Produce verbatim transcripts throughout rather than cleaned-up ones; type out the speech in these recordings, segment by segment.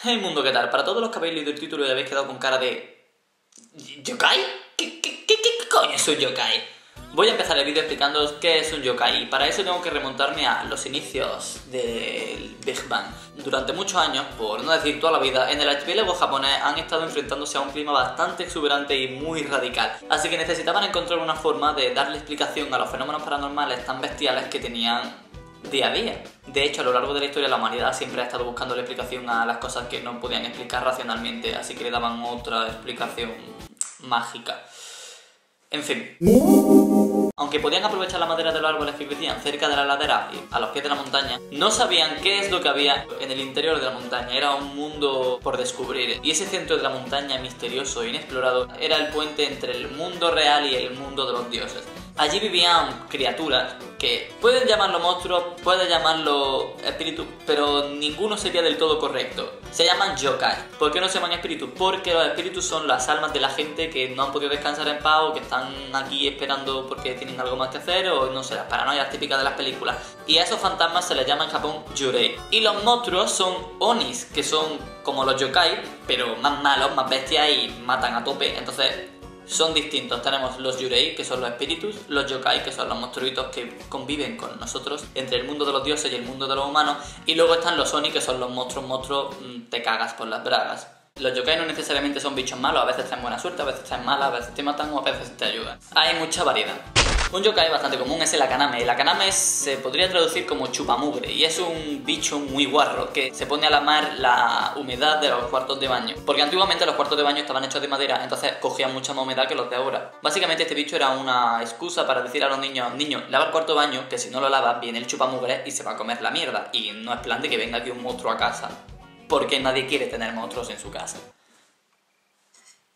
Hey mundo, ¿qué tal? Para todos los que habéis leído el título y habéis quedado con cara de... ¿Yokai? ¿Qué, qué, qué, qué coño es un yokai? Voy a empezar el vídeo explicándoos qué es un yokai y para eso tengo que remontarme a los inicios del Big Bang. Durante muchos años, por no decir toda la vida, en el archipiélago japonés han estado enfrentándose a un clima bastante exuberante y muy radical, así que necesitaban encontrar una forma de darle explicación a los fenómenos paranormales tan bestiales que tenían día a día. De hecho, a lo largo de la historia la humanidad siempre ha estado buscando la explicación a las cosas que no podían explicar racionalmente, así que le daban otra explicación mágica. En fin. Aunque podían aprovechar la madera de los árboles que crecían cerca de la ladera y a los pies de la montaña, no sabían qué es lo que había en el interior de la montaña. Era un mundo por descubrir. Y ese centro de la montaña misterioso e inexplorado era el puente entre el mundo real y el mundo de los dioses. Allí vivían criaturas que pueden llamarlo monstruos, pueden llamarlo espíritus, pero ninguno sería del todo correcto. Se llaman yokai. ¿Por qué no se llaman espíritus? Porque los espíritus son las almas de la gente que no han podido descansar en paz o que están aquí esperando porque tienen algo más que hacer o no sé, las paranoias típicas de las películas. Y a esos fantasmas se les llama en Japón yurei. Y los monstruos son onis, que son como los yokai, pero más malos, más bestias y matan a tope. Entonces... son distintos. Tenemos los yurei, que son los espíritus, los yokai, que son los monstruitos que conviven con nosotros entre el mundo de los dioses y el mundo de los humanos, y luego están los oni, que son los monstruos, monstruos, te cagas por las bragas. Los yokai no necesariamente son bichos malos, a veces traen buena suerte, a veces traen mala, a veces te matan o a veces te ayudan. Hay mucha variedad. Un yokai bastante común es el akaname. El akaname se podría traducir como chupamugre y es un bicho muy guarro que se pone a lamar la humedad de los cuartos de baño. Porque antiguamente los cuartos de baño estaban hechos de madera, entonces cogían mucha más humedad que los de ahora. Básicamente este bicho era una excusa para decir a los niños, niños, lava el cuarto de baño, que si no lo lavas viene el chupamugre y se va a comer la mierda. Y no es plan de que venga aquí un monstruo a casa, porque nadie quiere tener monstruos en su casa.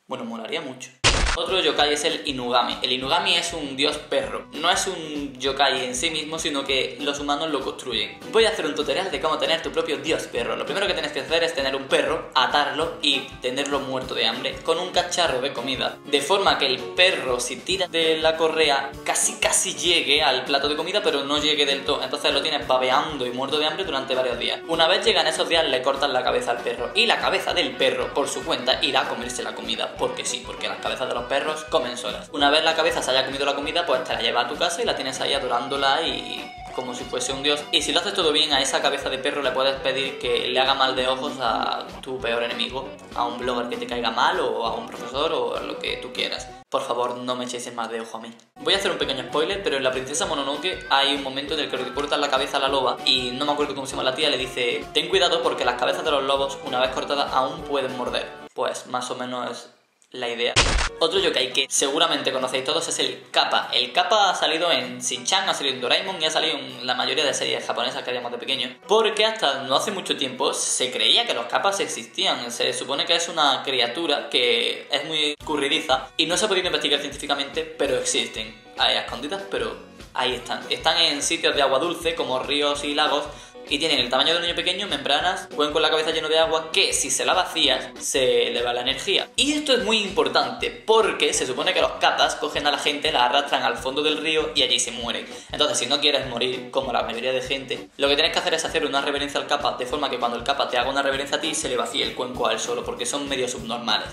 Bueno, molaría mucho. Otro yokai es el Inugami. El Inugami es un dios perro. No es un yokai en sí mismo, sino que los humanos lo construyen. Voy a hacer un tutorial de cómo tener tu propio dios perro. Lo primero que tienes que hacer es tener un perro, atarlo y tenerlo muerto de hambre con un cacharro de comida. De forma que el perro, si tira de la correa, casi casi llegue al plato de comida, pero no llegue del todo. Entonces lo tienes babeando y muerto de hambre durante varios días. Una vez llegan esos días, le cortan la cabeza al perro. Y la cabeza del perro, por su cuenta, irá a comerse la comida. Porque sí, porque las cabezas de los perros comen solas. Una vez la cabeza se haya comido la comida, pues te la llevas a tu casa y la tienes ahí adorándola y como si fuese un dios. Y si lo haces todo bien, a esa cabeza de perro le puedes pedir que le haga mal de ojos a tu peor enemigo, a un blogger que te caiga mal o a un profesor o a lo que tú quieras. Por favor, no me echéis más de ojo a mí. Voy a hacer un pequeño spoiler, pero en la princesa Mononoke hay un momento en el que le cortan la cabeza a la loba y no me acuerdo cómo se llama la tía, le dice ten cuidado porque las cabezas de los lobos una vez cortadas aún pueden morder. Pues más o menos... la idea. Otro yokai que seguramente conocéis todos es el Kappa. El Kappa ha salido en Shinchan, ha salido en Doraemon y ha salido en la mayoría de series japonesas que habíamos de pequeños. Porque hasta no hace mucho tiempo se creía que los Kappas existían. Se supone que es una criatura que es muy escurridiza y no se ha podido investigar científicamente, pero existen. Hay escondidas, pero ahí están. Están en sitios de agua dulce como ríos y lagos. Y tienen el tamaño de un niño pequeño, membranas, cuenco en la cabeza lleno de agua, que si se la vacías, se le va la energía. Y esto es muy importante, porque se supone que los kappas cogen a la gente, la arrastran al fondo del río y allí se mueren. Entonces, si no quieres morir, como la mayoría de gente, lo que tienes que hacer es hacer una reverencia al kappa, de forma que cuando el kappa te haga una reverencia a ti, se le vacíe el cuenco al solo, porque son medio subnormales.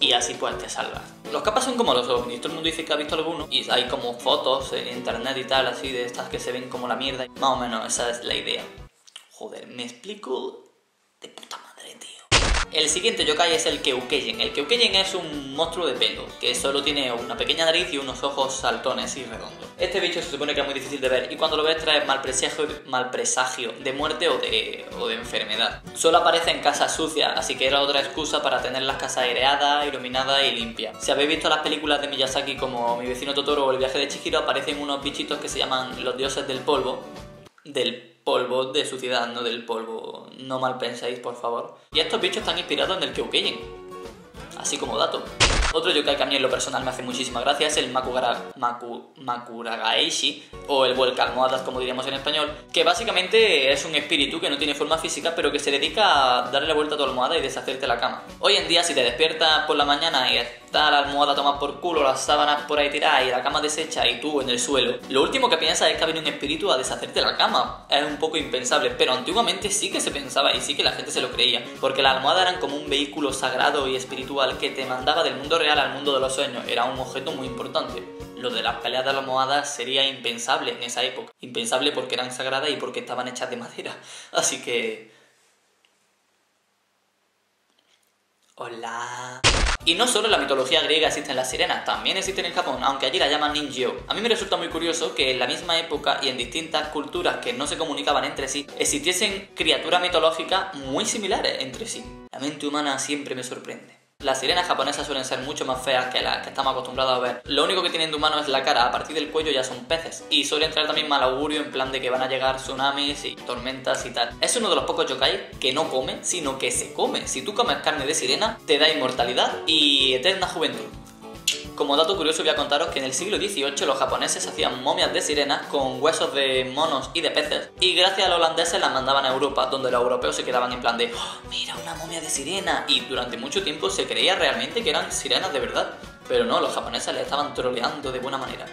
Y así pues te salvas. Los kappas son como los ovnis, todo el mundo dice que ha visto alguno y hay como fotos en internet y tal así de estas que se ven como la mierda. Más o menos esa es la idea. Joder, me explico de puta madre, tío. El siguiente yokai es el Keukejin. El Keukejin es un monstruo de pelo que solo tiene una pequeña nariz y unos ojos saltones y redondos. Este bicho se supone que es muy difícil de ver y cuando lo ves trae mal presagio, mal presagio de muerte o de, o de enfermedad. Solo aparece en casas sucias, así que era otra excusa para tener las casas aireadas, iluminadas y limpias. Si habéis visto las películas de Miyazaki como Mi vecino Totoro o El viaje de Chihiro, aparecen unos bichitos que se llaman los dioses del polvo. Del polvo de suciedad, no del polvo, no mal pensáis por favor. Y estos bichos están inspirados en el Keukejin, así como dato. Otro yokai que a mí en lo personal me hace muchísima gracia es el Makugara, Maku, Makuragaeshi, o el vuelcaalmohadas, como diríamos en español, que básicamente es un espíritu que no tiene forma física, pero que se dedica a darle la vuelta a tu almohada y deshacerte la cama. Hoy en día, si te despiertas por la mañana y está la almohada tomada por culo, las sábanas por ahí tiradas y la cama deshecha y tú en el suelo, lo último que piensas es que ha venido un espíritu a deshacerte la cama. Es un poco impensable, pero antiguamente sí que se pensaba y sí que la gente se lo creía, porque las almohadas eran como un vehículo sagrado y espiritual que te mandaba del mundo real al mundo de los sueños. Era un objeto muy importante. Lo de las peleas de las almohadas sería impensable en esa época. Impensable porque eran sagradas y porque estaban hechas de madera. Así que... hola... Y no solo en la mitología griega existen las sirenas, también existen en Japón, aunque allí las llaman Ningyo. A mí me resulta muy curioso que en la misma época y en distintas culturas que no se comunicaban entre sí, existiesen criaturas mitológicas muy similares entre sí. La mente humana siempre me sorprende. Las sirenas japonesas suelen ser mucho más feas que las que estamos acostumbrados a ver. Lo único que tienen de humano es la cara, a partir del cuello ya son peces. Y suelen traer también mal augurio, en plan de que van a llegar tsunamis y tormentas y tal. Es uno de los pocos yokai que no come, sino que se come. Si tú comes carne de sirena, te da inmortalidad y eterna juventud. Como dato curioso voy a contaros que en el siglo dieciocho los japoneses hacían momias de sirenas con huesos de monos y de peces, y gracias a los holandeses las mandaban a Europa, donde los europeos se quedaban en plan de ¡oh, mira una momia de sirena! Y durante mucho tiempo se creía realmente que eran sirenas de verdad, pero no, los japoneses les estaban troleando de buena manera.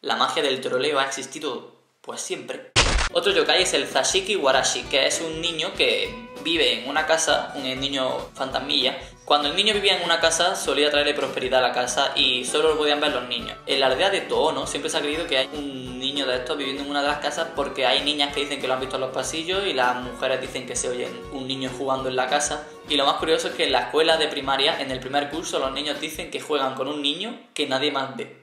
La magia del troleo ha existido pues siempre. Otro yokai es el Zashiki Warashi, que es un niño que vive en una casa, un niño fantasmilla. Cuando el niño vivía en una casa solía traerle prosperidad a la casa y solo lo podían ver los niños. En la aldea de Toono siempre se ha creído que hay un niño de estos viviendo en una de las casas, porque hay niñas que dicen que lo han visto en los pasillos y las mujeres dicen que se oyen un niño jugando en la casa. Y lo más curioso es que en la escuela de primaria, en el primer curso, los niños dicen que juegan con un niño que nadie más ve.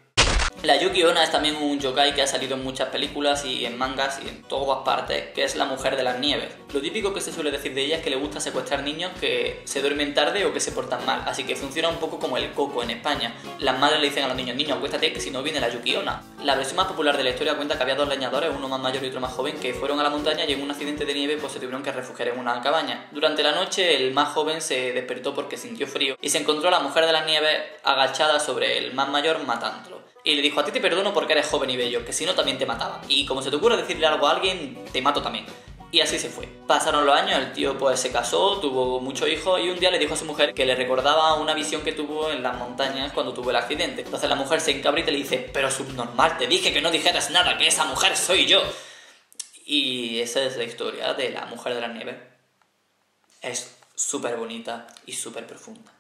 La Yuki Ona es también un yokai que ha salido en muchas películas y en mangas y en todas partes, que es la mujer de las nieves. Lo típico que se suele decir de ella es que le gusta secuestrar niños que se duermen tarde o que se portan mal, así que funciona un poco como el coco en España. Las madres le dicen a los niños, niño, acuéstate que si no viene la Yuki Ona. La versión más popular de la historia cuenta que había dos leñadores, uno más mayor y otro más joven, que fueron a la montaña y en un accidente de nieve pues se tuvieron que refugiar en una cabaña. Durante la noche el más joven se despertó porque sintió frío y se encontró a la mujer de las nieves agachada sobre el más mayor matándolo. Y le dijo, a ti te perdono porque eres joven y bello, que si no también te mataba. Y como se te ocurra decirle algo a alguien, te mato también. Y así se fue. Pasaron los años, el tío pues se casó, tuvo muchos hijos y un día le dijo a su mujer que le recordaba una visión que tuvo en las montañas cuando tuvo el accidente. Entonces la mujer se encabrita y le dice, pero subnormal, te dije que no dijeras nada, que esa mujer soy yo. Y esa es la historia de la mujer de la nieve. Es súper bonita y súper profunda.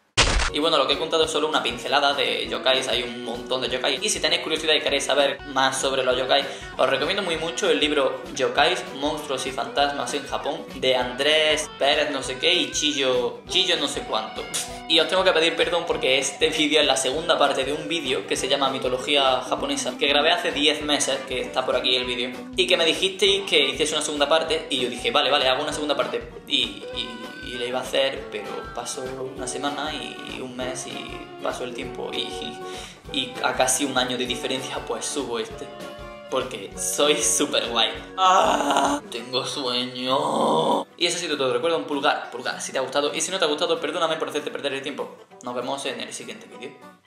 Y bueno, lo que he contado es solo una pincelada de yokais, hay un montón de yokais. Y si tenéis curiosidad y queréis saber más sobre los yokais, os recomiendo muy mucho el libro Yokais, Monstruos y Fantasmas en Japón, de Andrés Pérez no sé qué y Chiyo, Chiyo no sé cuánto. Y os tengo que pedir perdón porque este vídeo es la segunda parte de un vídeo que se llama Mitología Japonesa, que grabé hace diez meses, que está por aquí el vídeo, y que me dijisteis que hiciese una segunda parte, y yo dije, vale, vale, hago una segunda parte, y... y... y la iba a hacer, pero pasó una semana y un mes y pasó el tiempo y, y, y a casi un año de diferencia pues subo este porque soy súper guay. ¡Ah! Tengo sueño. Y eso ha sido todo, recuerda un pulgar, pulgar si te ha gustado, y si no te ha gustado perdóname por hacerte perder el tiempo. Nos vemos en el siguiente vídeo.